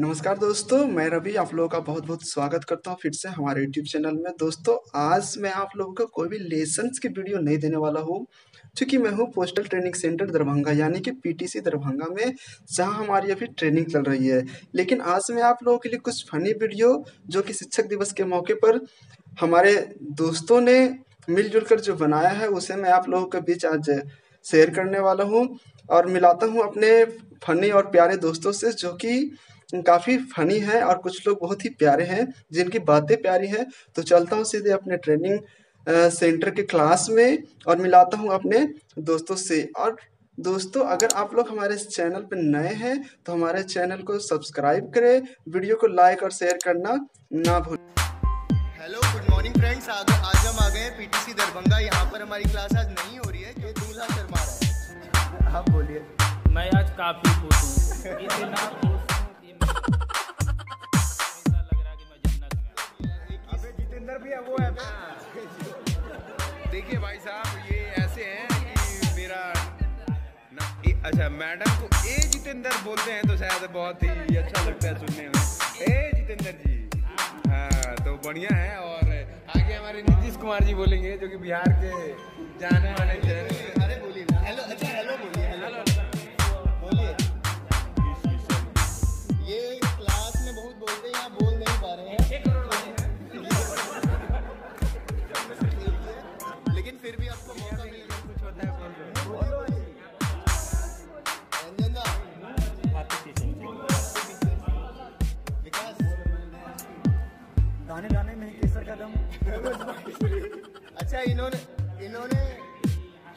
नमस्कार दोस्तों, मैं रवि, आप लोगों का बहुत बहुत स्वागत करता हूँ फिर से हमारे YouTube चैनल में। दोस्तों आज मैं आप लोगों को कोई भी लेसन्स की वीडियो नहीं देने वाला हूँ, क्योंकि मैं हूँ पोस्टल ट्रेनिंग सेंटर दरभंगा यानी कि PTC दरभंगा में, जहाँ हमारी अभी ट्रेनिंग चल रही है। लेकिन आज मैं आप लोगों के लिए कुछ फनी वीडियो, जो कि शिक्षक दिवस के मौके पर हमारे दोस्तों ने मिलजुल कर जो बनाया है, उसे मैं आप लोगों के बीच आज शेयर करने वाला हूँ और मिलाता हूँ अपने फनी और प्यारे दोस्तों से, जो कि काफ़ी फनी है और कुछ लोग बहुत ही प्यारे हैं, जिनकी बातें प्यारी हैं। तो चलता हूँ सीधे अपने ट्रेनिंग सेंटर के क्लास में और मिलाता हूँ अपने दोस्तों से। और दोस्तों अगर आप लोग हमारे चैनल पर नए हैं तो हमारे चैनल को सब्सक्राइब करें, वीडियो को लाइक और शेयर करना ना भूलें। हेलो गुड मॉर्निंग फ्रेंड्स, आज हम आ गए हैं PTC दरभंगा। यहाँ पर हमारी क्लास आज नहीं हो रही है, ये दूल्हा शर्मा रहा है। आप बोलिए। मैं आज काफ़ी खुश हूँ। वो है देखिए भाई साहब, ये ऐसे हैं कि मेरा अच्छा मैडम को ए जितेंद्र बोलते हैं तो शायद बहुत ही अच्छा लगता है सुनने में। ए जितेंद्र जी, हाँ तो बढ़िया है। और आगे हमारे नीतीश कुमार जी बोलेंगे, जो कि बिहार के जाने वाले। अरे बोलिए हेलो, अच्छा हेलो बोलिए, हेलो बोलिए। ये क्लास में बहुत बोलते हैं, यहाँ बोल नहीं पा रहे हैं, लेकिन फिर भी आपको मौका मिल गया। कुछ होता है विकास गाने गाने में केसर का दम। अच्छा इन्होंने इन्होंने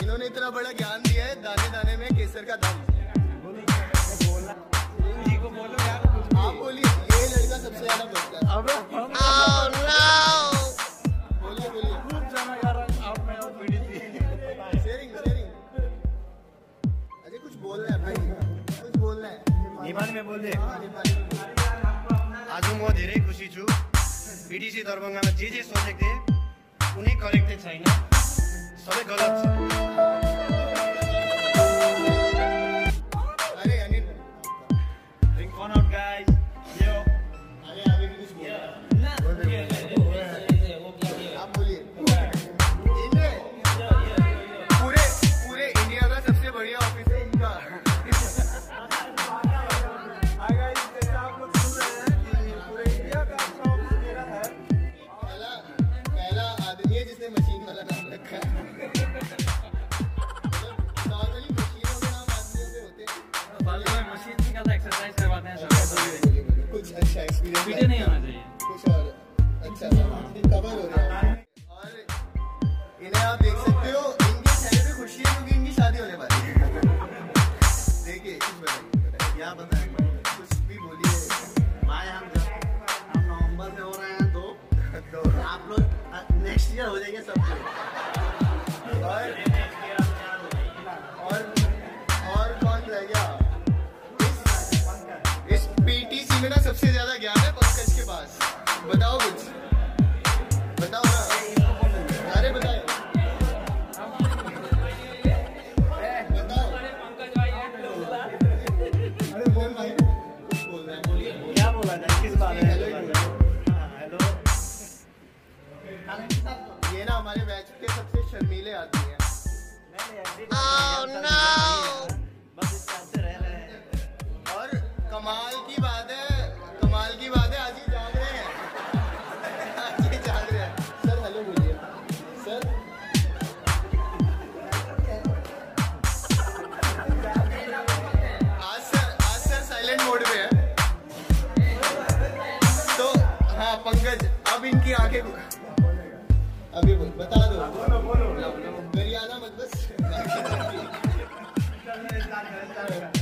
इन्होंने इतना बड़ा ज्ञान दिया है, दाने दाने में केसर का दम। बोलना जी को बोलो यार, आप बोलिए। ये लड़का सबसे ज्यादा बोलता है। आज म धेरै खुसी छु। PTC दरभंगामा जे जे सोचेको थिएँ कुनै करेक्ट छैन, सबै गलत छ। अरे अनि रिंग ऑन आउट गाइस, यो अरे अभी कुछ ना वो क्या। आप बोलिए। इन्हें पूरे पूरे इंडिया का सबसे बढ़िया ऑफिस है इनका। पीछे नहीं आना चाहिए कुछ और अच्छा कवर हो रहा है। और इन्हें आप देख सकते हो, इनके चेहरे पे खुशी है क्योंकि इनकी शादी होने वाली है। देखिए कुछ बताइए, क्या बताएं, कुछ भी बोलिए भाई। हम नवंबर से हो रहे हैं दो, आप लोग नेक्स्ट ईयर हो जाएंगे सब लोग। और कौन रह गया इस PTC में? ना सबसे ज्यादा ज्ञान है पंकज के पास। बताओ कुछ, बताओ ना। अरे बताओ बताओ। अरे बोल भाई, कुछ बोल रहा है, बोलिए। क्या बोला था, किस बारे में? हेलो, ये ना हमारे बैच के सबसे शर्मीले आदमी है। कमाल की बात है, कमाल की बात है, आज ही जाग रहे हैं, आज ही जाग रहे हैं। सर हेलो बोलिए। सर आज सर साइलेंट मोड में है। तो हाँ पंकज, अब इनकी आंखें अभी बोल, बता दो, बोलो बोलो, गरियाना मत बस।